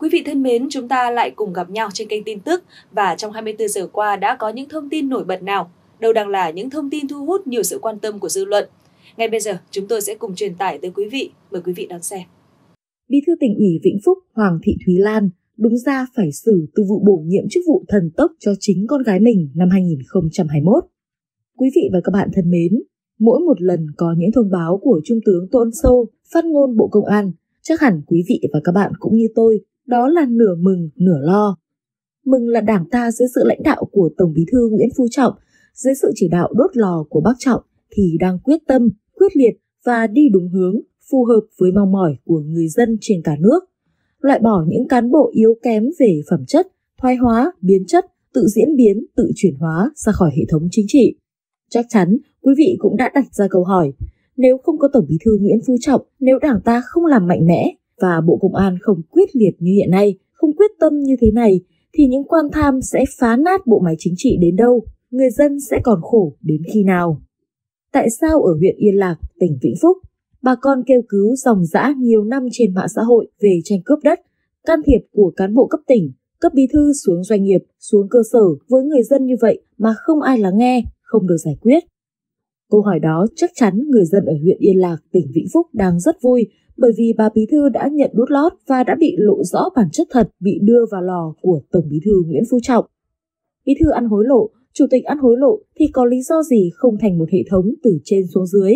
Quý vị thân mến, chúng ta lại cùng gặp nhau trên kênh tin tức và trong 24 giờ qua đã có những thông tin nổi bật nào? Đâu đang là những thông tin thu hút nhiều sự quan tâm của dư luận? Ngay bây giờ, chúng tôi sẽ cùng truyền tải tới quý vị. Mời quý vị đón xem. Bí thư tỉnh ủy Vĩnh Phúc Hoàng Thị Thúy Lan đúng ra phải xử từ vụ bổ nhiệm chức vụ thần tốc cho chính con gái mình năm 2021. Quý vị và các bạn thân mến, mỗi một lần có những thông báo của Trung tướng Tô Ân Xô, phát ngôn Bộ Công an, chắc hẳn quý vị và các bạn cũng như tôi, đó là nửa mừng, nửa lo. Mừng là Đảng ta dưới sự lãnh đạo của Tổng Bí thư Nguyễn Phú Trọng, dưới sự chỉ đạo đốt lò của bác Trọng thì đang quyết tâm, quyết liệt và đi đúng hướng, phù hợp với mong mỏi của người dân trên cả nước. Loại bỏ những cán bộ yếu kém về phẩm chất, thoái hóa, biến chất, tự diễn biến, tự chuyển hóa ra khỏi hệ thống chính trị. Chắc chắn quý vị cũng đã đặt ra câu hỏi, nếu không có Tổng Bí thư Nguyễn Phú Trọng, nếu Đảng ta không làm mạnh mẽ và Bộ Công an không quyết liệt như hiện nay, không quyết tâm như thế này, thì những quan tham sẽ phá nát bộ máy chính trị đến đâu, người dân sẽ còn khổ đến khi nào? Tại sao ở huyện Yên Lạc, tỉnh Vĩnh Phúc, bà con kêu cứu ròng rã nhiều năm trên mạng xã hội về tranh cướp đất, can thiệp của cán bộ cấp tỉnh, cấp bí thư xuống doanh nghiệp, xuống cơ sở với người dân như vậy mà không ai lắng nghe, không được giải quyết? Câu hỏi đó chắc chắn người dân ở huyện Yên Lạc, tỉnh Vĩnh Phúc đang rất vui bởi vì bà bí thư đã nhận đút lót và đã bị lộ rõ bản chất thật bị đưa vào lò của Tổng Bí thư Nguyễn Phú Trọng. Bí thư ăn hối lộ, chủ tịch ăn hối lộ thì có lý do gì không thành một hệ thống từ trên xuống dưới?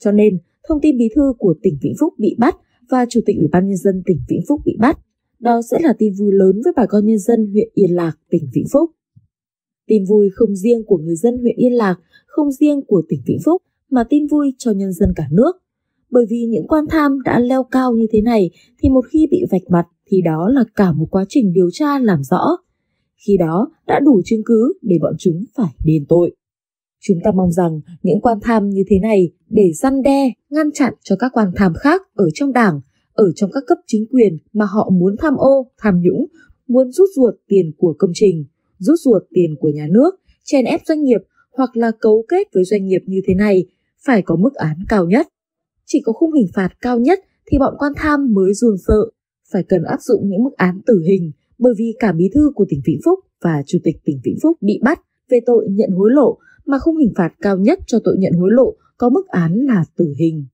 Cho nên, thông tin bí thư của tỉnh Vĩnh Phúc bị bắt và chủ tịch Ủy ban Nhân dân tỉnh Vĩnh Phúc bị bắt, đó sẽ là tin vui lớn với bà con nhân dân huyện Yên Lạc, tỉnh Vĩnh Phúc. Tin vui không riêng của người dân huyện Yên Lạc, không riêng của tỉnh Vĩnh Phúc, mà tin vui cho nhân dân cả nước. Bởi vì những quan tham đã leo cao như thế này thì một khi bị vạch mặt thì đó là cả một quá trình điều tra làm rõ. Khi đó đã đủ chứng cứ để bọn chúng phải đền tội. Chúng ta mong rằng những quan tham như thế này để răn đe, ngăn chặn cho các quan tham khác ở trong Đảng, ở trong các cấp chính quyền mà họ muốn tham ô, tham nhũng, muốn rút ruột tiền của công trình, rút ruột tiền của nhà nước, chèn ép doanh nghiệp hoặc là cấu kết với doanh nghiệp như thế này, phải có mức án cao nhất. Chỉ có khung hình phạt cao nhất thì bọn quan tham mới run sợ, phải cần áp dụng những mức án tử hình bởi vì cả bí thư của tỉnh Vĩnh Phúc và chủ tịch tỉnh Vĩnh Phúc bị bắt về tội nhận hối lộ mà khung hình phạt cao nhất cho tội nhận hối lộ có mức án là tử hình.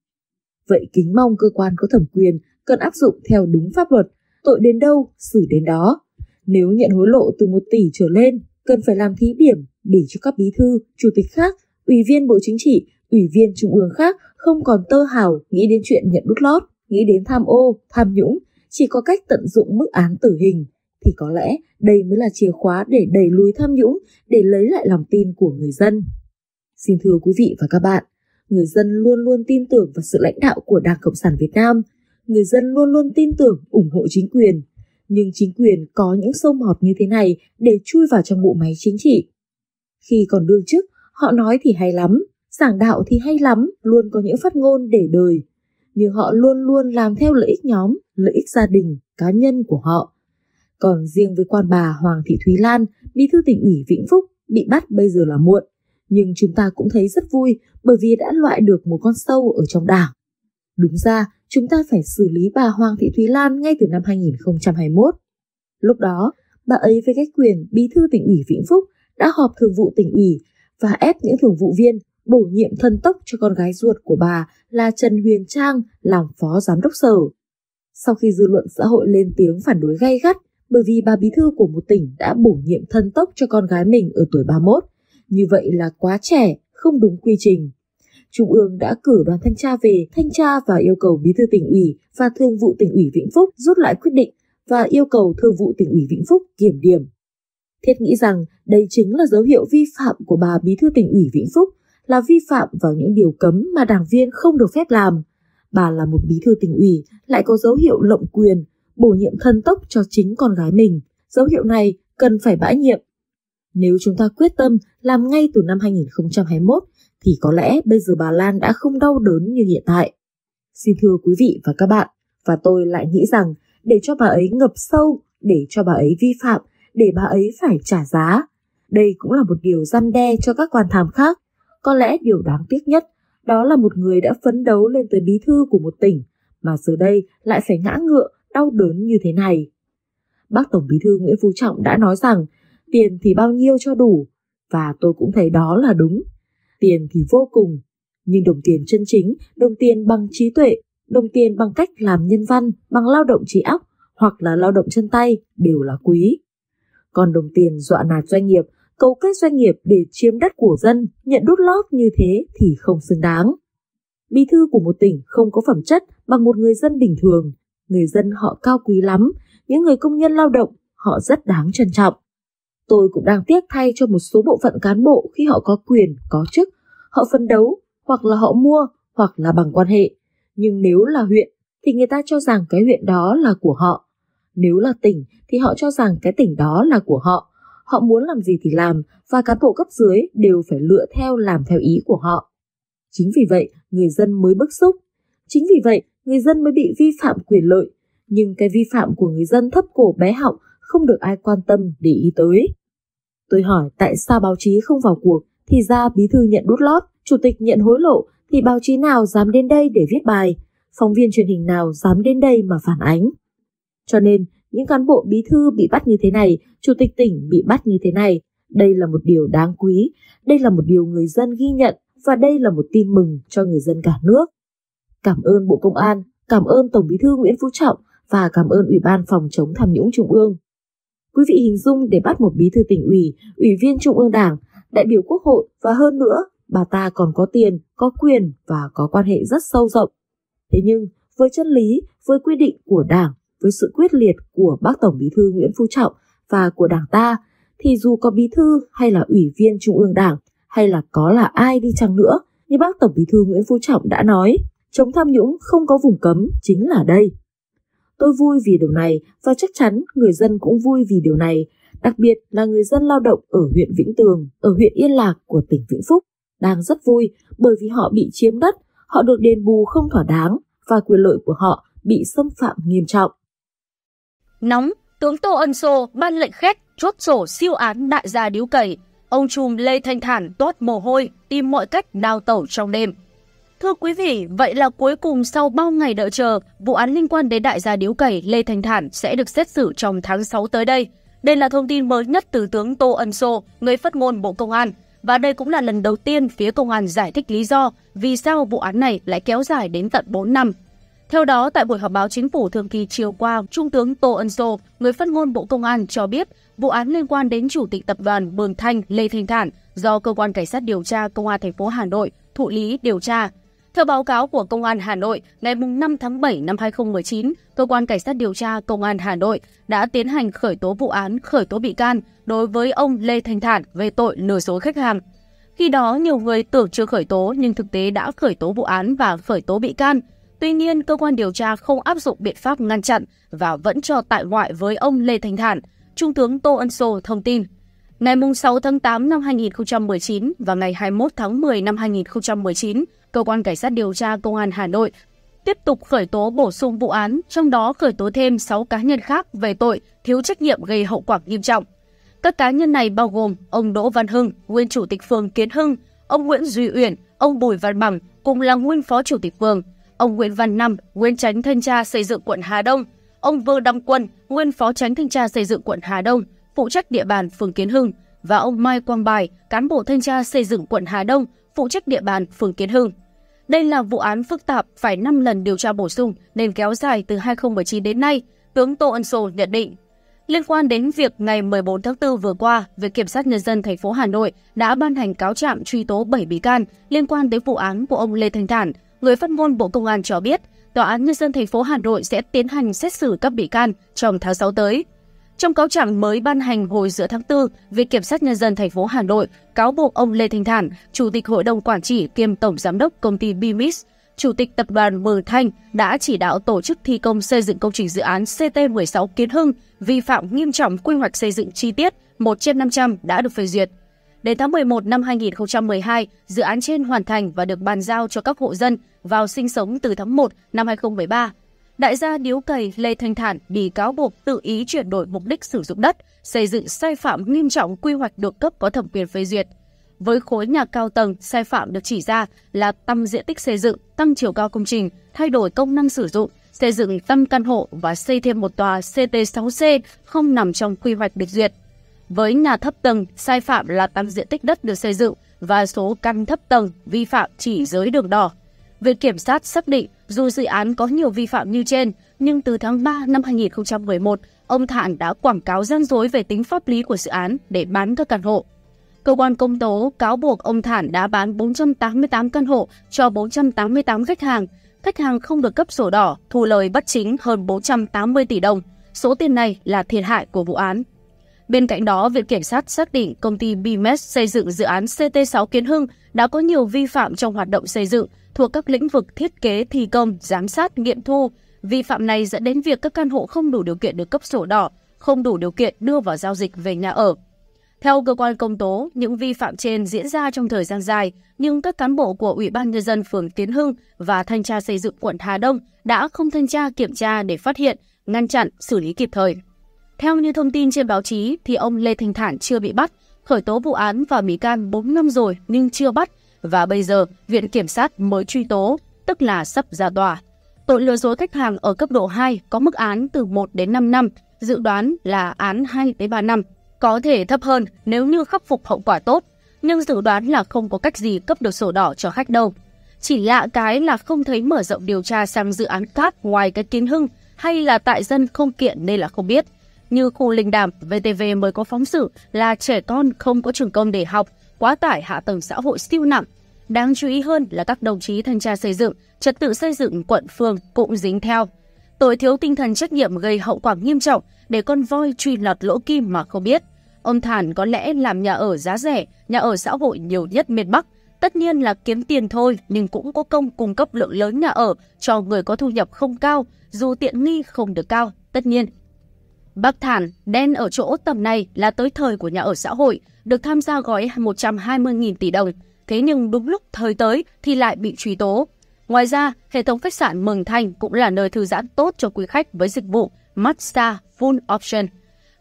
Vậy kính mong cơ quan có thẩm quyền cần áp dụng theo đúng pháp luật, tội đến đâu, xử đến đó. Nếu nhận hối lộ từ 1 tỷ trở lên, cần phải làm thí điểm để cho các bí thư, chủ tịch khác, ủy viên Bộ Chính trị, ủy viên Trung ương khác không còn tơ hào nghĩ đến chuyện nhận đút lót, nghĩ đến tham ô, tham nhũng, chỉ có cách tận dụng mức án tử hình. Thì có lẽ đây mới là chìa khóa để đẩy lùi tham nhũng, để lấy lại lòng tin của người dân. Xin thưa quý vị và các bạn, người dân luôn luôn tin tưởng vào sự lãnh đạo của Đảng Cộng sản Việt Nam. Người dân luôn luôn tin tưởng, ủng hộ chính quyền. Nhưng chính quyền có những sâu mọt như thế này để chui vào trong bộ máy chính trị. Khi còn đương chức, họ nói thì hay lắm, giảng đạo thì hay lắm, luôn có những phát ngôn để đời. Nhưng họ luôn luôn làm theo lợi ích nhóm, lợi ích gia đình, cá nhân của họ. Còn riêng với quan bà Hoàng Thị Thúy Lan, bí thư tỉnh ủy Vĩnh Phúc bị bắt bây giờ là muộn. Nhưng chúng ta cũng thấy rất vui bởi vì đã loại được một con sâu ở trong Đảng. Đúng ra, chúng ta phải xử lý bà Hoàng Thị Thúy Lan ngay từ năm 2021. Lúc đó, bà ấy với cái quyền bí thư tỉnh ủy Vĩnh Phúc đã họp thường vụ tỉnh ủy và ép những thường vụ viên bổ nhiệm thân tốc cho con gái ruột của bà là Trần Huyền Trang làm phó giám đốc sở. Sau khi dư luận xã hội lên tiếng phản đối gay gắt, bởi vì bà bí thư của một tỉnh đã bổ nhiệm thân tốc cho con gái mình ở tuổi 31. Như vậy là quá trẻ, không đúng quy trình. Trung ương đã cử đoàn thanh tra về, thanh tra và yêu cầu bí thư tỉnh ủy và thường vụ tỉnh ủy Vĩnh Phúc rút lại quyết định và yêu cầu thường vụ tỉnh ủy Vĩnh Phúc kiểm điểm. Thiết nghĩ rằng đây chính là dấu hiệu vi phạm của bà bí thư tỉnh ủy Vĩnh Phúc, là vi phạm vào những điều cấm mà đảng viên không được phép làm. Bà là một bí thư tỉnh ủy, lại có dấu hiệu lộng quyền, bổ nhiệm thân tốc cho chính con gái mình. Dấu hiệu này cần phải bãi nhiệm. Nếu chúng ta quyết tâm làm ngay từ năm 2021, thì có lẽ bây giờ bà Lan đã không đau đớn như hiện tại. Xin thưa quý vị và các bạn, và tôi lại nghĩ rằng để cho bà ấy ngập sâu, để cho bà ấy vi phạm, để bà ấy phải trả giá. Đây cũng là một điều răn đe cho các quan tham khác. Có lẽ điều đáng tiếc nhất, đó là một người đã phấn đấu lên tới bí thư của một tỉnh, mà giờ đây lại phải ngã ngựa, đau đớn như thế này. Bác Tổng Bí thư Nguyễn Phú Trọng đã nói rằng tiền thì bao nhiêu cho đủ, và tôi cũng thấy đó là đúng. Tiền thì vô cùng, nhưng đồng tiền chân chính, đồng tiền bằng trí tuệ, đồng tiền bằng cách làm nhân văn, bằng lao động trí óc hoặc là lao động chân tay đều là quý. Còn đồng tiền dọa nạt doanh nghiệp, cấu kết doanh nghiệp để chiếm đất của dân, nhận đút lót như thế thì không xứng đáng. Bí thư của một tỉnh không có phẩm chất bằng một người dân bình thường. Người dân họ cao quý lắm, những người công nhân lao động họ rất đáng trân trọng. Tôi cũng đang tiếc thay cho một số bộ phận cán bộ khi họ có quyền, có chức, họ phấn đấu, hoặc là họ mua, hoặc là bằng quan hệ. Nhưng nếu là huyện thì người ta cho rằng cái huyện đó là của họ. Nếu là tỉnh thì họ cho rằng cái tỉnh đó là của họ. Họ muốn làm gì thì làm, và cán bộ cấp dưới đều phải lựa theo làm theo ý của họ. Chính vì vậy, người dân mới bức xúc. Chính vì vậy, người dân mới bị vi phạm quyền lợi. Nhưng cái vi phạm của người dân thấp cổ bé họng không được ai quan tâm để ý tới. Tôi hỏi tại sao báo chí không vào cuộc, thì ra bí thư nhận đút lót, chủ tịch nhận hối lộ, thì báo chí nào dám đến đây để viết bài, phóng viên truyền hình nào dám đến đây mà phản ánh. Cho nên, những cán bộ bí thư bị bắt như thế này, chủ tịch tỉnh bị bắt như thế này, đây là một điều đáng quý, đây là một điều người dân ghi nhận, và đây là một tin mừng cho người dân cả nước. Cảm ơn Bộ Công an, cảm ơn Tổng Bí thư Nguyễn Phú Trọng và cảm ơn Ủy ban Phòng chống tham nhũng Trung ương. Quý vị hình dung để bắt một bí thư tỉnh ủy, ủy viên Trung ương Đảng, đại biểu Quốc hội và hơn nữa, bà ta còn có tiền, có quyền và có quan hệ rất sâu rộng. Thế nhưng, với chân lý, với quy định của Đảng, với sự quyết liệt của Bác Tổng Bí thư Nguyễn Phú Trọng và của Đảng ta, thì dù có bí thư hay là ủy viên Trung ương Đảng hay là có là ai đi chăng nữa, như Bác Tổng Bí thư Nguyễn Phú Trọng đã nói, chống tham nhũng không có vùng cấm chính là đây. Tôi vui vì điều này và chắc chắn người dân cũng vui vì điều này, đặc biệt là người dân lao động ở huyện Vĩnh Tường, ở huyện Yên Lạc của tỉnh Vĩnh Phúc đang rất vui bởi vì họ bị chiếm đất, họ được đền bù không thỏa đáng và quyền lợi của họ bị xâm phạm nghiêm trọng. Nóng, tướng Tô Ân Xô ban lệnh khét chốt sổ siêu án đại gia điếu cày, ông trùm Lê Thanh Thản toát mồ hôi tìm mọi cách đào tẩu trong đêm. Thưa quý vị, vậy là cuối cùng sau bao ngày đợi chờ, vụ án liên quan đến đại gia điếu cày Lê Thanh Thản sẽ được xét xử trong tháng 6 tới đây. Đây là thông tin mới nhất từ tướng Tô Ân Xô, người phát ngôn Bộ Công an. Và đây cũng là lần đầu tiên phía công an giải thích lý do vì sao vụ án này lại kéo dài đến tận 4 năm. Theo đó, tại buổi họp báo chính phủ thường kỳ chiều qua, Trung tướng Tô Ân Xô, người phát ngôn Bộ Công an cho biết vụ án liên quan đến chủ tịch tập đoàn Mường Thanh Lê Thanh Thản do cơ quan cảnh sát điều tra công an thành phố Hà Nội thụ lý điều tra. Theo báo cáo của Công an Hà Nội, ngày 5 tháng 7 năm 2019, Cơ quan Cảnh sát điều tra Công an Hà Nội đã tiến hành khởi tố vụ án, khởi tố bị can đối với ông Lê Thanh Thản về tội lừa dối khách hàng. Khi đó, nhiều người tưởng chưa khởi tố nhưng thực tế đã khởi tố vụ án và khởi tố bị can. Tuy nhiên, cơ quan điều tra không áp dụng biện pháp ngăn chặn và vẫn cho tại ngoại với ông Lê Thanh Thản, Trung tướng Tô Ân Xô thông tin. Ngày 6 tháng 8 năm 2019 và ngày 21 tháng 10 năm 2019, Cơ quan Cảnh sát điều tra Công an Hà Nội tiếp tục khởi tố bổ sung vụ án, trong đó khởi tố thêm 6 cá nhân khác về tội thiếu trách nhiệm gây hậu quả nghiêm trọng. Các cá nhân này bao gồm ông Đỗ Văn Hưng, nguyên chủ tịch phường Kiến Hưng, ông Nguyễn Duy Uyển, ông Bùi Văn Bằng, cùng là nguyên phó chủ tịch phường, ông Nguyễn Văn Năm, nguyên chánh thanh tra xây dựng quận Hà Đông, ông Vương Đăng Quân, nguyên phó chánh thanh tra xây dựng quận Hà Đông, phụ trách địa bàn phường Kiến Hưng, và ông Mai Quang Bài, cán bộ thanh tra xây dựng quận Hà Đông, phụ trách địa bàn phường Kiến Hưng. Đây là vụ án phức tạp, phải 5 lần điều tra bổ sung nên kéo dài từ 2019 đến nay, tướng Tô Ân Xô nhận định. Liên quan đến việc ngày 14 tháng 4 vừa qua, Viện Kiểm sát Nhân dân thành phố Hà Nội đã ban hành cáo trạng truy tố 7 bị can liên quan đến vụ án của ông Lê Thanh Thản, người phát ngôn Bộ Công an cho biết, Tòa án Nhân dân thành phố Hà Nội sẽ tiến hành xét xử các bị can trong tháng 6 tới. Trong cáo trạng mới ban hành hồi giữa tháng 4, Viện Kiểm sát Nhân dân thành phố Hà Nội cáo buộc ông Lê Thanh Thản, Chủ tịch Hội đồng Quản trị kiêm Tổng Giám đốc Công ty BIMES, Chủ tịch Tập đoàn Mường Thanh đã chỉ đạo tổ chức thi công xây dựng công trình dự án CT6C Kiến Hưng, vi phạm nghiêm trọng quy hoạch xây dựng chi tiết 1/500 đã được phê duyệt. Đến tháng 11 năm 2012, dự án trên hoàn thành và được bàn giao cho các hộ dân vào sinh sống từ tháng 1 năm 2013. Đại gia điếu cày Lê Thanh Thản bị cáo buộc tự ý chuyển đổi mục đích sử dụng đất, xây dựng sai phạm nghiêm trọng quy hoạch được cấp có thẩm quyền phê duyệt. Với khối nhà cao tầng, sai phạm được chỉ ra là tăng diện tích xây dựng, tăng chiều cao công trình, thay đổi công năng sử dụng, xây dựng tâm căn hộ và xây thêm một tòa CT6C không nằm trong quy hoạch được duyệt. Với nhà thấp tầng, sai phạm là tăng diện tích đất được xây dựng và số căn thấp tầng vi phạm chỉ dưới đường đỏ. Viện Kiểm sát xác định dù dự án có nhiều vi phạm như trên, nhưng từ tháng 3 năm 2011, ông Thản đã quảng cáo gian dối về tính pháp lý của dự án để bán các căn hộ. Cơ quan công tố cáo buộc ông Thản đã bán 488 căn hộ cho 488 khách hàng. Khách hàng không được cấp sổ đỏ, thu lời bất chính hơn 480 tỷ đồng. Số tiền này là thiệt hại của vụ án. Bên cạnh đó, Viện Kiểm sát xác định công ty BIMES xây dựng dự án CT6 Kiến Hưng đã có nhiều vi phạm trong hoạt động xây dựng thuộc các lĩnh vực thiết kế, thi công, giám sát, nghiệm thu. Vi phạm này dẫn đến việc các căn hộ không đủ điều kiện được cấp sổ đỏ, không đủ điều kiện đưa vào giao dịch về nhà ở. Theo cơ quan công tố, những vi phạm trên diễn ra trong thời gian dài, nhưng các cán bộ của Ủy ban Nhân dân phường Kiến Hưng và Thanh tra xây dựng quận Hà Đông đã không thanh tra kiểm tra để phát hiện, ngăn chặn, xử lý kịp thời. Theo như thông tin trên báo chí thì ông Lê Thanh Thản chưa bị bắt, khởi tố vụ án và bị can 4 năm rồi nhưng chưa bắt, và bây giờ Viện Kiểm sát mới truy tố, tức là sắp ra tòa. Tội lừa dối khách hàng ở cấp độ 2 có mức án từ 1 đến 5 năm, dự đoán là án 2 đến 3 năm. Có thể thấp hơn nếu như khắc phục hậu quả tốt, nhưng dự đoán là không có cách gì cấp được sổ đỏ cho khách đâu. Chỉ lạ cái là không thấy mở rộng điều tra sang dự án khác ngoài cái Kiến Hưng, hay là tại dân không kiện nên là không biết. Như khu Linh Đàm, VTV mới có phóng sự là trẻ con không có trường công để học, quá tải hạ tầng xã hội siêu nặng. Đáng chú ý hơn là các đồng chí thanh tra xây dựng, trật tự xây dựng quận phường cũng dính theo. Tội thiếu tinh thần trách nhiệm gây hậu quả nghiêm trọng để con voi truy lọt lỗ kim mà không biết. Ông Thản có lẽ làm nhà ở giá rẻ, nhà ở xã hội nhiều nhất miền Bắc. Tất nhiên là kiếm tiền thôi, nhưng cũng có công cung cấp lượng lớn nhà ở cho người có thu nhập không cao, dù tiện nghi không được cao, tất nhiên. Bác Thản đen ở chỗ tầm này là tới thời của nhà ở xã hội, được tham gia gói 120.000 tỷ đồng. Thế nhưng đúng lúc thời tới thì lại bị truy tố. Ngoài ra, hệ thống khách sạn Mường Thanh cũng là nơi thư giãn tốt cho quý khách với dịch vụ massage full option.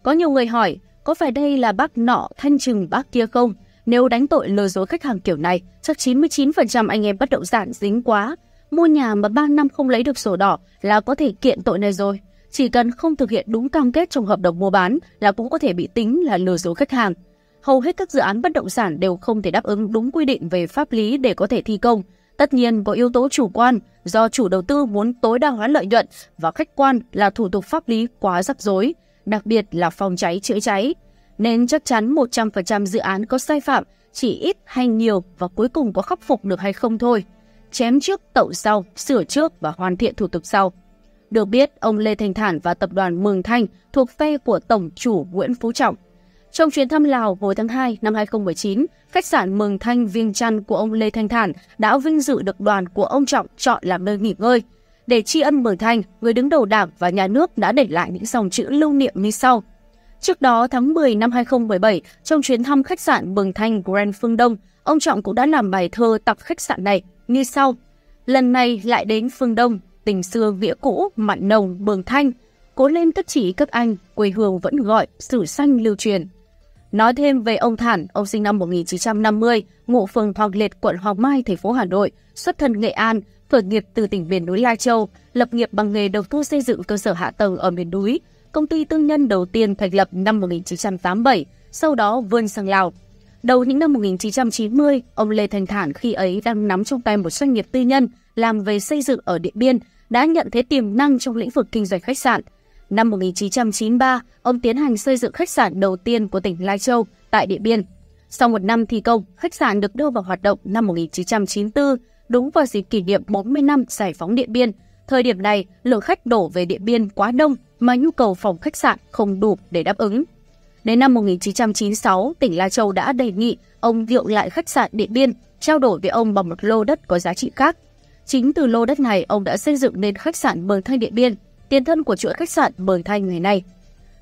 Có nhiều người hỏi, có phải đây là bác nọ thanh trừng bác kia không? Nếu đánh tội lừa dối khách hàng kiểu này, chắc 99% anh em bất động sản dính quá. Mua nhà mà 3 năm không lấy được sổ đỏ là có thể kiện tội này rồi. Chỉ cần không thực hiện đúng cam kết trong hợp đồng mua bán là cũng có thể bị tính là lừa dối khách hàng. Hầu hết các dự án bất động sản đều không thể đáp ứng đúng quy định về pháp lý để có thể thi công. Tất nhiên có yếu tố chủ quan do chủ đầu tư muốn tối đa hóa lợi nhuận, và khách quan là thủ tục pháp lý quá rắc rối, đặc biệt là phòng cháy chữa cháy. Nên chắc chắn 100% dự án có sai phạm, chỉ ít hay nhiều và cuối cùng có khắc phục được hay không thôi. Chém trước tậu sau, sửa trước và hoàn thiện thủ tục sau. Được biết, ông Lê Thanh Thản và tập đoàn Mường Thanh thuộc phe của Tổng chủ Nguyễn Phú Trọng. Trong chuyến thăm Lào hồi tháng 2 năm 2019, khách sạn Mường Thanh Viêng Chăn của ông Lê Thanh Thản đã vinh dự được đoàn của ông Trọng chọn làm nơi nghỉ ngơi. Để tri ân Mường Thanh, người đứng đầu Đảng và Nhà nước đã để lại những dòng chữ lưu niệm như sau. Trước đó, tháng 10 năm 2017, trong chuyến thăm khách sạn Mường Thanh Grand Phương Đông, ông Trọng cũng đã làm bài thơ tặng khách sạn này như sau. Lần này lại đến Phương Đông, tình xưa nghĩa cũ, mặn nồng, Mường Thanh. Cố lên các chị các anh, quê hương vẫn gọi, sử xanh lưu truyền. Nói thêm về ông Thản, ông sinh năm 1950, ngụ phường Hoàng Liệt, quận Hoàng Mai, thành phố Hà Nội, xuất thân Nghệ An, khởi nghiệp từ tỉnh miền núi Lai Châu, lập nghiệp bằng nghề đầu tư xây dựng cơ sở hạ tầng ở miền núi. Công ty tư nhân đầu tiên thành lập năm 1987, sau đó vươn sang Lào. Đầu những năm 1990, ông Lê Thanh Thản khi ấy đang nắm trong tay một doanh nghiệp tư nhân làm về xây dựng ở Điện Biên, đã nhận thấy tiềm năng trong lĩnh vực kinh doanh khách sạn. Năm 1993, ông tiến hành xây dựng khách sạn đầu tiên của tỉnh Lai Châu tại Điện Biên. Sau một năm thi công, khách sạn được đưa vào hoạt động năm 1994, đúng vào dịp kỷ niệm 40 năm giải phóng Điện Biên. Thời điểm này, lượng khách đổ về Điện Biên quá đông mà nhu cầu phòng khách sạn không đủ để đáp ứng. Đến năm 1996, tỉnh Lai Châu đã đề nghị ông nhượng lại khách sạn Điện Biên, trao đổi với ông bằng một lô đất có giá trị khác. Chính từ lô đất này, ông đã xây dựng nên khách sạn Mường Thanh Điện Biên, tiền thân của chuỗi khách sạn Mường Thanh ngày nay.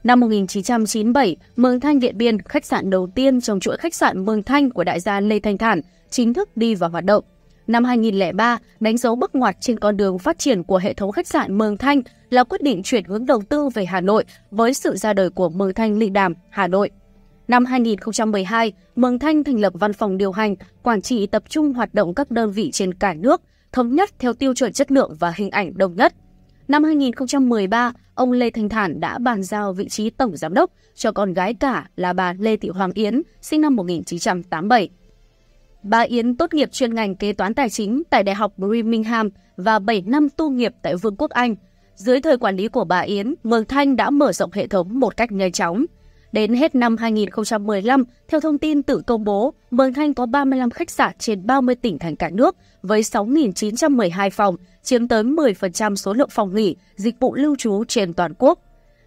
Năm 1997, Mường Thanh Điện Biên, khách sạn đầu tiên trong chuỗi khách sạn Mường Thanh của đại gia Lê Thanh Thản, chính thức đi vào hoạt động. Năm 2003, đánh dấu bước ngoặt trên con đường phát triển của hệ thống khách sạn Mường Thanh là quyết định chuyển hướng đầu tư về Hà Nội với sự ra đời của Mường Thanh Linh Đàm, Hà Nội. Năm 2012, Mường Thanh thành lập văn phòng điều hành, quản trị tập trung hoạt động các đơn vị trên cả nước, thống nhất theo tiêu chuẩn chất lượng và hình ảnh đồng nhất. Năm 2013, ông Lê Thanh Thản đã bàn giao vị trí tổng giám đốc cho con gái cả là bà Lê Thị Hoàng Yến, sinh năm 1987. Bà Yến tốt nghiệp chuyên ngành kế toán tài chính tại Đại học Birmingham và 7 năm tu nghiệp tại Vương quốc Anh. Dưới thời quản lý của bà Yến, Mường Thanh đã mở rộng hệ thống một cách nhanh chóng. Đến hết năm 2015, theo thông tin tự công bố, Mường Thanh có 35 khách sạn trên 30 tỉnh thành cả nước với 6.912 phòng, chiếm tới 10% số lượng phòng nghỉ, dịch vụ lưu trú trên toàn quốc.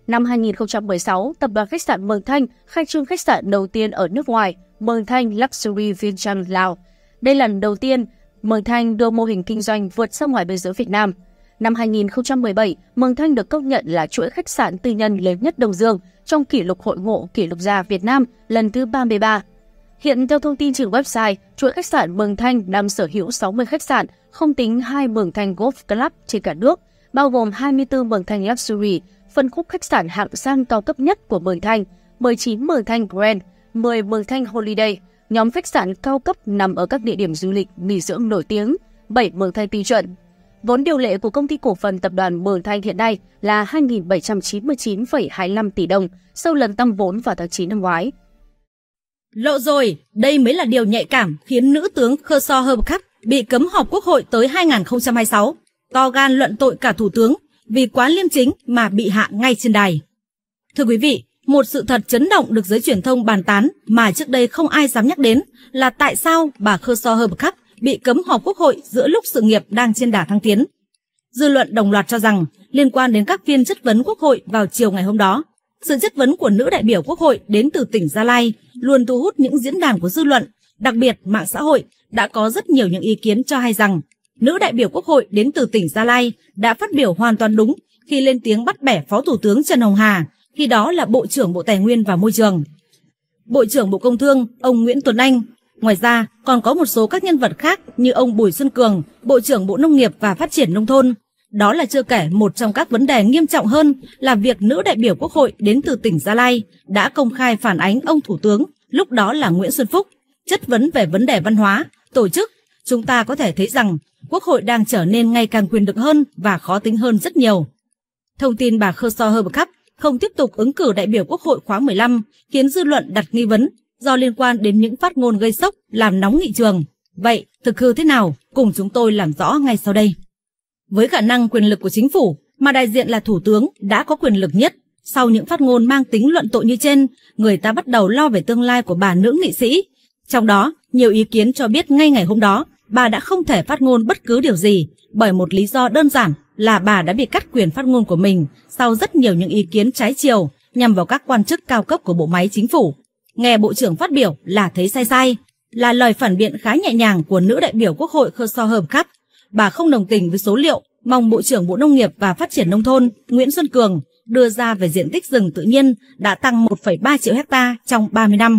Năm 2016, Tập đoàn Khách sạn Mường Thanh khai trương khách sạn đầu tiên ở nước ngoài, Mường Thanh Luxury Viêng Chăn, Lào. Đây là lần đầu tiên Mường Thanh đưa mô hình kinh doanh vượt ra ngoài biên giới Việt Nam. Năm 2017, Mường Thanh được công nhận là chuỗi khách sạn tư nhân lớn nhất Đông Dương trong kỷ lục hội ngộ kỷ lục gia Việt Nam lần thứ 33. Hiện theo thông tin trên website, chuỗi khách sạn Mường Thanh đang sở hữu 60 khách sạn, không tính 2 Mường Thanh Golf Club trên cả nước, bao gồm 24 Mường Thanh Luxury, phân khúc khách sạn hạng sang cao cấp nhất của Mường Thanh, 19 Mường Thanh Grand, 10 Mường Thanh Holiday, nhóm khách sạn cao cấp nằm ở các địa điểm du lịch nghỉ dưỡng nổi tiếng, 7 Mường Thanh Tiêu chuẩn. Vốn điều lệ của công ty cổ phần tập đoàn Mường Thanh hiện nay là 2.799,25 tỷ đồng, sau lần tăng vốn vào tháng 9 năm ngoái. Lộ rồi, đây mới là điều nhạy cảm khiến nữ tướng Khơ So Hợp Khắp bị cấm họp quốc hội tới 2026, to gan luận tội cả thủ tướng vì quá liêm chính mà bị hạ ngay trên đài. Thưa quý vị, một sự thật chấn động được giới truyền thông bàn tán mà trước đây không ai dám nhắc đến là tại sao bà Khơ So Hợp Khắp bị cấm họp quốc hội giữa lúc sự nghiệp đang trên đà thăng tiến. Dư luận đồng loạt cho rằng liên quan đến các phiên chất vấn quốc hội vào chiều ngày hôm đó, sự chất vấn của nữ đại biểu quốc hội đến từ tỉnh Gia Lai luôn thu hút những diễn đàn của dư luận, đặc biệt mạng xã hội đã có rất nhiều những ý kiến cho hay rằng nữ đại biểu quốc hội đến từ tỉnh Gia Lai đã phát biểu hoàn toàn đúng khi lên tiếng bắt bẻ Phó Thủ tướng Trần Hồng Hà, khi đó là Bộ trưởng Bộ Tài nguyên và Môi trường, Bộ trưởng Bộ Công Thương ông Nguyễn Tuấn Anh. Ngoài ra, còn có một số các nhân vật khác như ông Bùi Xuân Cường, Bộ trưởng Bộ Nông nghiệp và Phát triển Nông thôn. Đó là chưa kể một trong các vấn đề nghiêm trọng hơn là việc nữ đại biểu quốc hội đến từ tỉnh Gia Lai đã công khai phản ánh ông Thủ tướng, lúc đó là Nguyễn Xuân Phúc, chất vấn về vấn đề văn hóa, tổ chức. Chúng ta có thể thấy rằng quốc hội đang trở nên ngày càng quyền lực hơn và khó tính hơn rất nhiều. Thông tin bà Ksor H'Bơ Khăp không tiếp tục ứng cử đại biểu quốc hội khóa 15 khiến dư luận đặt nghi vấn do liên quan đến những phát ngôn gây sốc, làm nóng nghị trường. Vậy thực hư thế nào? Cùng chúng tôi làm rõ ngay sau đây. Với khả năng quyền lực của chính phủ mà đại diện là thủ tướng đã có quyền lực nhất, sau những phát ngôn mang tính luận tội như trên, người ta bắt đầu lo về tương lai của bà nữ nghị sĩ. Trong đó, nhiều ý kiến cho biết ngay ngày hôm đó, bà đã không thể phát ngôn bất cứ điều gì bởi một lý do đơn giản là bà đã bị cắt quyền phát ngôn của mình sau rất nhiều những ý kiến trái chiều nhằm vào các quan chức cao cấp của bộ máy chính phủ. Nghe Bộ trưởng phát biểu là thấy sai sai, là lời phản biện khá nhẹ nhàng của nữ đại biểu quốc hội Ksor H'Bơ Khăp. Bà không đồng tình với số liệu mong Bộ trưởng Bộ Nông nghiệp và Phát triển Nông thôn Nguyễn Xuân Cường đưa ra về diện tích rừng tự nhiên đã tăng 1,3 triệu hecta trong 30 năm.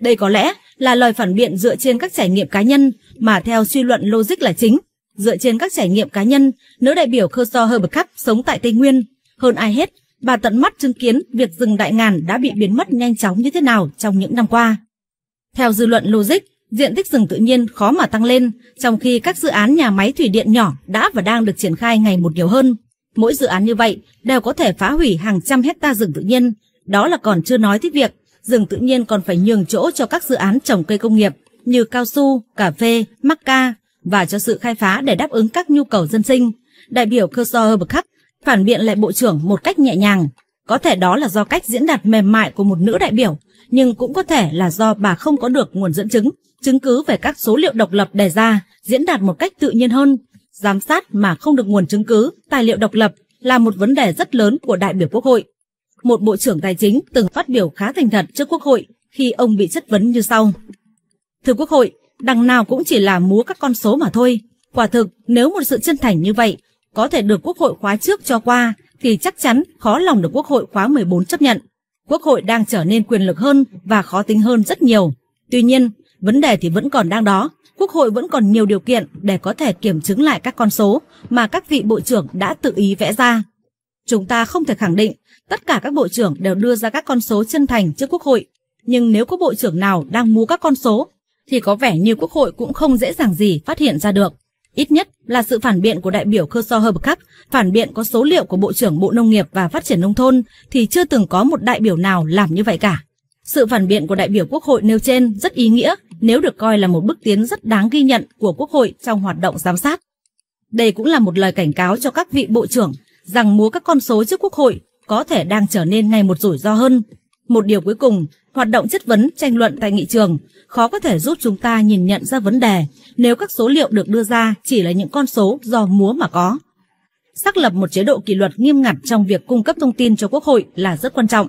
Đây có lẽ là lời phản biện dựa trên các trải nghiệm cá nhân mà theo suy luận logic là chính. Dựa trên các trải nghiệm cá nhân, nữ đại biểu Ksor H'Bơ Khăp sống tại Tây Nguyên. Hơn ai hết, bà tận mắt chứng kiến việc rừng đại ngàn đã bị biến mất nhanh chóng như thế nào trong những năm qua. Theo dư luận logic, diện tích rừng tự nhiên khó mà tăng lên, trong khi các dự án nhà máy thủy điện nhỏ đã và đang được triển khai ngày một nhiều hơn. Mỗi dự án như vậy đều có thể phá hủy hàng trăm hecta rừng tự nhiên. Đó là còn chưa nói tới việc rừng tự nhiên còn phải nhường chỗ cho các dự án trồng cây công nghiệp như cao su, cà phê, mắc ca và cho sự khai phá để đáp ứng các nhu cầu dân sinh. Đại biểu Ksor H'Bơ Khăp phản biện lại Bộ trưởng một cách nhẹ nhàng. Có thể đó là do cách diễn đạt mềm mại của một nữ đại biểu, nhưng cũng có thể là do bà không có được nguồn dẫn chứng, chứng cứ về các số liệu độc lập đề ra, diễn đạt một cách tự nhiên hơn. Giám sát mà không được nguồn chứng cứ, tài liệu độc lập là một vấn đề rất lớn của đại biểu quốc hội. Một Bộ trưởng Tài chính từng phát biểu khá thành thật trước quốc hội khi ông bị chất vấn như sau. Thưa quốc hội, đằng nào cũng chỉ là múa các con số mà thôi. Quả thực, nếu một sự chân thành như vậy có thể được quốc hội khóa trước cho qua thì chắc chắn khó lòng được quốc hội khóa 14 chấp nhận. Quốc hội đang trở nên quyền lực hơn và khó tính hơn rất nhiều. Tuy nhiên, vấn đề thì vẫn còn đang đó. Quốc hội vẫn còn nhiều điều kiện để có thể kiểm chứng lại các con số mà các vị bộ trưởng đã tự ý vẽ ra. Chúng ta không thể khẳng định tất cả các bộ trưởng đều đưa ra các con số chân thành trước quốc hội. Nhưng nếu có bộ trưởng nào đang múa các con số thì có vẻ như quốc hội cũng không dễ dàng gì phát hiện ra được. Ít nhất là sự phản biện của đại biểu Ksor H'Bơ Khăp, phản biện có số liệu của Bộ trưởng Bộ Nông nghiệp và Phát triển Nông thôn thì chưa từng có một đại biểu nào làm như vậy cả. Sự phản biện của đại biểu Quốc hội nêu trên rất ý nghĩa nếu được coi là một bước tiến rất đáng ghi nhận của Quốc hội trong hoạt động giám sát. Đây cũng là một lời cảnh cáo cho các vị bộ trưởng rằng múa các con số trước Quốc hội có thể đang trở nên ngày một rủi ro hơn. Một điều cuối cùng, hoạt động chất vấn, tranh luận tại nghị trường khó có thể giúp chúng ta nhìn nhận ra vấn đề nếu các số liệu được đưa ra chỉ là những con số do múa mà có. Xác lập một chế độ kỷ luật nghiêm ngặt trong việc cung cấp thông tin cho Quốc hội là rất quan trọng.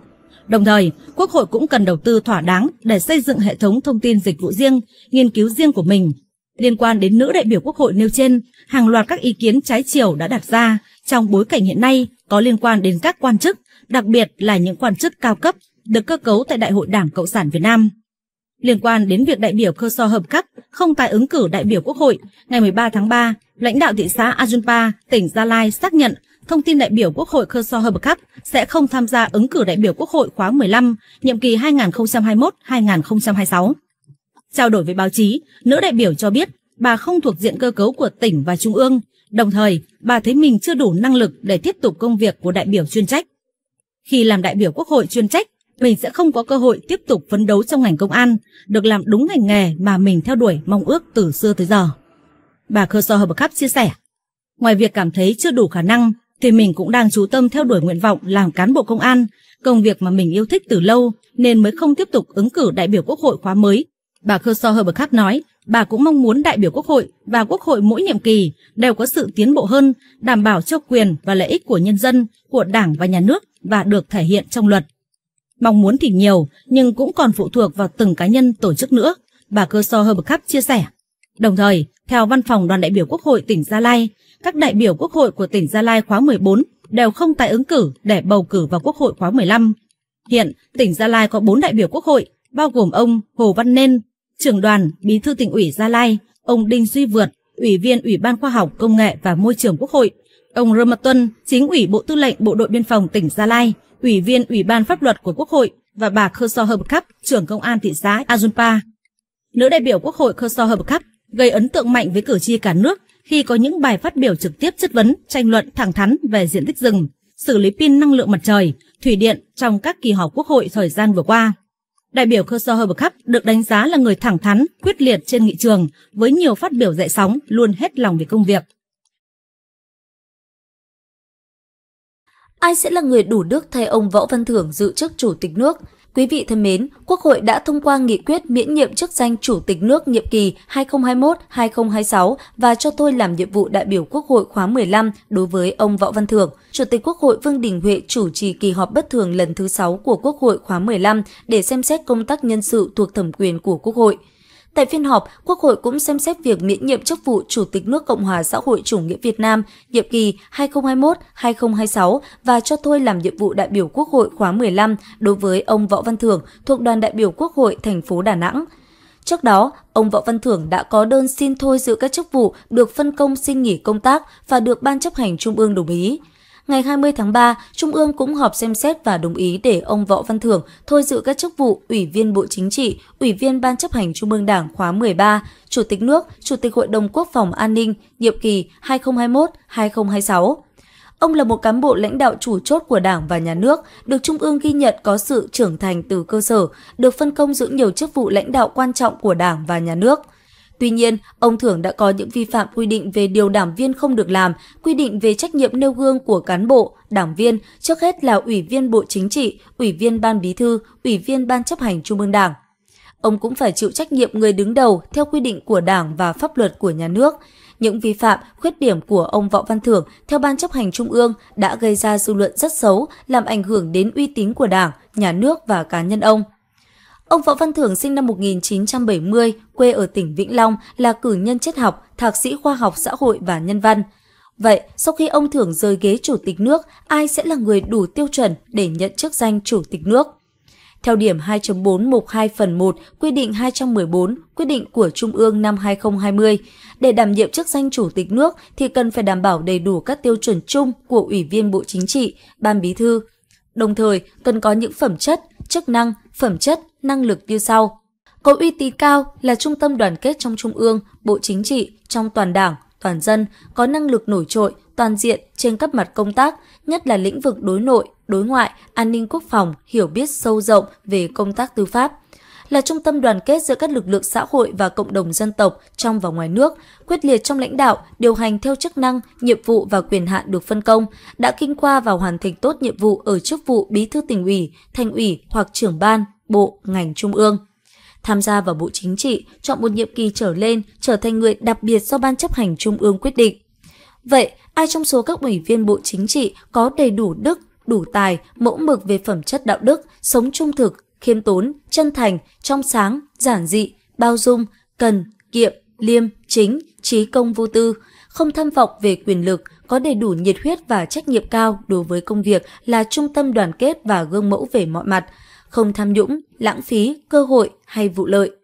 Đồng thời, Quốc hội cũng cần đầu tư thỏa đáng để xây dựng hệ thống thông tin dịch vụ riêng, nghiên cứu riêng của mình. Liên quan đến nữ đại biểu Quốc hội nêu trên, hàng loạt các ý kiến trái chiều đã đặt ra trong bối cảnh hiện nay có liên quan đến các quan chức, đặc biệt là những quan chức cao cấp được cơ cấu tại Đại hội Đảng Cộng sản Việt Nam. Liên quan đến việc đại biểu Ksor H'Bơ Khăp không tái ứng cử đại biểu Quốc hội, ngày 13 tháng 3, lãnh đạo thị xã Azunpa, tỉnh Gia Lai xác nhận thông tin đại biểu Quốc hội Ksor H'Bơ Khăp sẽ không tham gia ứng cử đại biểu Quốc hội khóa 15, nhiệm kỳ 2021-2026. Trao đổi với báo chí, nữ đại biểu cho biết bà không thuộc diện cơ cấu của tỉnh và trung ương, đồng thời bà thấy mình chưa đủ năng lực để tiếp tục công việc của đại biểu chuyên trách. Khi làm đại biểu Quốc hội chuyên trách, mình sẽ không có cơ hội tiếp tục phấn đấu trong ngành công an, được làm đúng ngành nghề mà mình theo đuổi mong ước từ xưa tới giờ. Bà Ksor H'Bơ Khăp chia sẻ, ngoài việc cảm thấy chưa đủ khả năng, thì mình cũng đang chú tâm theo đuổi nguyện vọng làm cán bộ công an, công việc mà mình yêu thích từ lâu nên mới không tiếp tục ứng cử đại biểu Quốc hội khóa mới. Bà Ksor H'Bơ Khăp nói, bà cũng mong muốn đại biểu Quốc hội và Quốc hội mỗi nhiệm kỳ đều có sự tiến bộ hơn, đảm bảo cho quyền và lợi ích của nhân dân, của Đảng và Nhà nước và được thể hiện trong luật. Mong muốn thì nhiều, nhưng cũng còn phụ thuộc vào từng cá nhân tổ chức nữa, bà Ksor H'Bơ Khăp chia sẻ. Đồng thời, theo Văn phòng Đoàn đại biểu Quốc hội tỉnh Gia Lai, các đại biểu Quốc hội của tỉnh Gia Lai khóa 14 đều không tái ứng cử để bầu cử vào Quốc hội khóa 15. Hiện, tỉnh Gia Lai có 4 đại biểu Quốc hội, bao gồm ông Hồ Văn Nên, trưởng đoàn, bí thư tỉnh ủy Gia Lai, ông Đinh Duy Vượt, ủy viên Ủy ban Khoa học, Công nghệ và Môi trường Quốc hội, ông Rơ Ma Tuân, chính ủy Bộ Tư lệnh Bộ đội Biên phòng tỉnh Gia Lai, ủy viên Ủy ban Pháp luật của Quốc hội và bà Ksor H'Bơ Khăp, trưởng công an thị xã Azunpa. Nữ đại biểu Quốc hội Ksor H'Bơ Khăp gây ấn tượng mạnh với cử tri cả nước khi có những bài phát biểu trực tiếp chất vấn, tranh luận thẳng thắn về diện tích rừng, xử lý pin năng lượng mặt trời, thủy điện trong các kỳ họp Quốc hội thời gian vừa qua. Đại biểu Ksor H'Bơ Khăp được đánh giá là người thẳng thắn, quyết liệt trên nghị trường với nhiều phát biểu dậy sóng, luôn hết lòng về công việc. Ai sẽ là người đủ đức thay ông Võ Văn Thưởng giữ chức Chủ tịch nước? Quý vị thân mến, Quốc hội đã thông qua nghị quyết miễn nhiệm chức danh Chủ tịch nước nhiệm kỳ 2021-2026 và cho thôi làm nhiệm vụ đại biểu Quốc hội khóa 15 đối với ông Võ Văn Thưởng. Chủ tịch Quốc hội Vương Đình Huệ chủ trì kỳ họp bất thường lần thứ 6 của Quốc hội khóa 15 để xem xét công tác nhân sự thuộc thẩm quyền của Quốc hội. Tại phiên họp, Quốc hội cũng xem xét việc miễn nhiệm chức vụ Chủ tịch nước Cộng hòa xã hội chủ nghĩa Việt Nam nhiệm kỳ 2021-2026 và cho thôi làm nhiệm vụ đại biểu Quốc hội khóa 15 đối với ông Võ Văn Thưởng thuộc đoàn đại biểu Quốc hội thành phố Đà Nẵng. Trước đó, ông Võ Văn Thưởng đã có đơn xin thôi giữ các chức vụ được phân công xin nghỉ công tác và được Ban chấp hành Trung ương đồng ý. Ngày 20 tháng 3, Trung ương cũng họp xem xét và đồng ý để ông Võ Văn Thưởng thôi giữ các chức vụ Ủy viên Bộ Chính trị, Ủy viên Ban chấp hành Trung ương Đảng khóa 13, Chủ tịch nước, Chủ tịch Hội đồng Quốc phòng An ninh, nhiệm kỳ 2021-2026. Ông là một cán bộ lãnh đạo chủ chốt của Đảng và Nhà nước, được Trung ương ghi nhận có sự trưởng thành từ cơ sở, được phân công giữ nhiều chức vụ lãnh đạo quan trọng của Đảng và Nhà nước. Tuy nhiên, ông Thưởng đã có những vi phạm quy định về điều đảng viên không được làm, quy định về trách nhiệm nêu gương của cán bộ, đảng viên, trước hết là Ủy viên Bộ Chính trị, Ủy viên Ban Bí thư, Ủy viên Ban chấp hành Trung ương Đảng. Ông cũng phải chịu trách nhiệm người đứng đầu theo quy định của Đảng và pháp luật của Nhà nước. Những vi phạm, khuyết điểm của ông Võ Văn Thưởng theo Ban chấp hành Trung ương đã gây ra dư luận rất xấu, làm ảnh hưởng đến uy tín của Đảng, Nhà nước và cá nhân ông. Ông Võ Văn Thưởng sinh năm 1970, quê ở tỉnh Vĩnh Long, là cử nhân triết học, thạc sĩ khoa học xã hội và nhân văn. Vậy, sau khi ông Thưởng rời ghế Chủ tịch nước, ai sẽ là người đủ tiêu chuẩn để nhận chức danh Chủ tịch nước? Theo điểm 2.4 mục 2 phần 1, quy định 214, quyết định của Trung ương năm 2020, để đảm nhiệm chức danh Chủ tịch nước thì cần phải đảm bảo đầy đủ các tiêu chuẩn chung của Ủy viên Bộ Chính trị, Ban Bí thư. Đồng thời, cần có những phẩm chất, chức năng, phẩm chất, năng lực như sau. Có uy tín cao là trung tâm đoàn kết trong Trung ương, Bộ Chính trị, trong toàn Đảng, toàn dân, có năng lực nổi trội, toàn diện trên các mặt công tác, nhất là lĩnh vực đối nội, đối ngoại, an ninh quốc phòng, hiểu biết sâu rộng về công tác tư pháp. Là trung tâm đoàn kết giữa các lực lượng xã hội và cộng đồng dân tộc trong và ngoài nước, quyết liệt trong lãnh đạo, điều hành theo chức năng, nhiệm vụ và quyền hạn được phân công, đã kinh qua và hoàn thành tốt nhiệm vụ ở chức vụ bí thư tỉnh ủy, thành ủy hoặc trưởng ban, bộ, ngành trung ương. Tham gia vào Bộ Chính trị, chọn một nhiệm kỳ trở lên, trở thành người đặc biệt do Ban chấp hành Trung ương quyết định. Vậy, ai trong số các ủy viên Bộ Chính trị có đầy đủ đức, đủ tài, mẫu mực về phẩm chất đạo đức, sống trung thực, khiêm tốn, chân thành, trong sáng, giản dị, bao dung, cần, kiệm, liêm, chính, trí công vô tư, không tham vọng về quyền lực, có đầy đủ nhiệt huyết và trách nhiệm cao đối với công việc là trung tâm đoàn kết và gương mẫu về mọi mặt, không tham nhũng, lãng phí, cơ hội hay vụ lợi.